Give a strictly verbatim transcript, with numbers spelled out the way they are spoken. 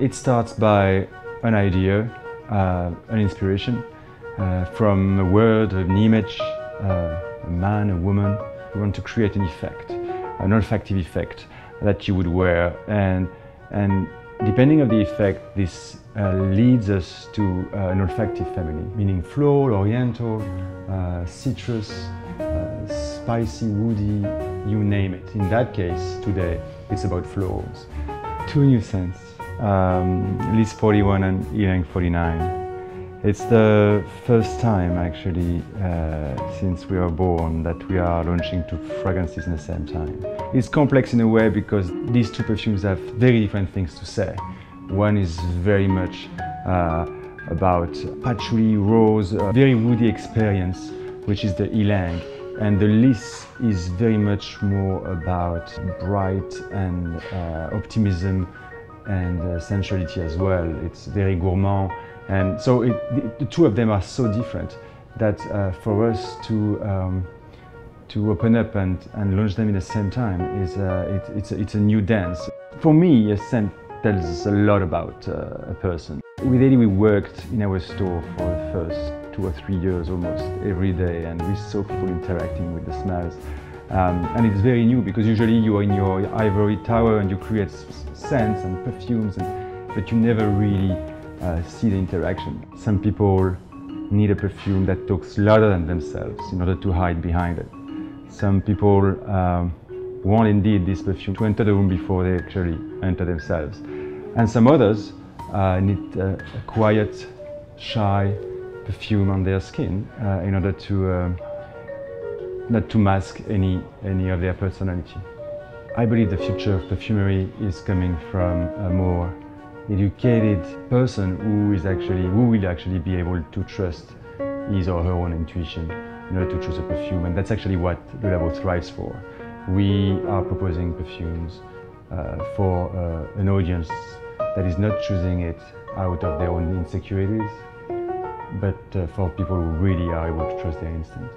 It starts by an idea, uh, an inspiration, uh, from a word, an image, uh, a man, a woman. We want to create an effect, an olfactive effect that you would wear, and, and depending on the effect, this uh, leads us to uh, an olfactive family, meaning floral, oriental, uh, citrus, uh, spicy, woody, you name it. In that case, today, it's about florals. Two new scents. Um, Lys forty-one and Ylang forty-nine. It's the first time actually uh, since we were born that we are launching two fragrances in the same time. It's complex in a way because these two perfumes have very different things to say. One is very much uh, about patchouli, rose, a very woody experience, which is the Ylang. And the Lys is very much more about bright and uh, optimism, and uh, sensuality as well. It's very gourmand, and so it, the two of them are so different that uh, for us to um, to open up and, and launch them in the same time is uh, it, it's, it's a new dance. For me, a scent tells a lot about uh, a person. With Eddie, we worked in our store for the first two or three years almost every day, and we're so full interacting with the smells. Um, and it's very new because usually you are in your ivory tower and you create scents and perfumes, and, but you never really uh, see the interaction. Some people need a perfume that talks louder than themselves in order to hide behind it. Some people um, want indeed this perfume to enter the room before they actually enter themselves. And some others uh, need uh, a quiet, shy perfume on their skin uh, in order to uh, not to mask any, any of their personality. I believe the future of perfumery is coming from a more educated person who is actually, who will actually be able to trust his or her own intuition in order to choose a perfume, and that's actually what Le Labo thrives for. We are proposing perfumes uh, for uh, an audience that is not choosing it out of their own insecurities, but uh, for people who really are able to trust their instinct.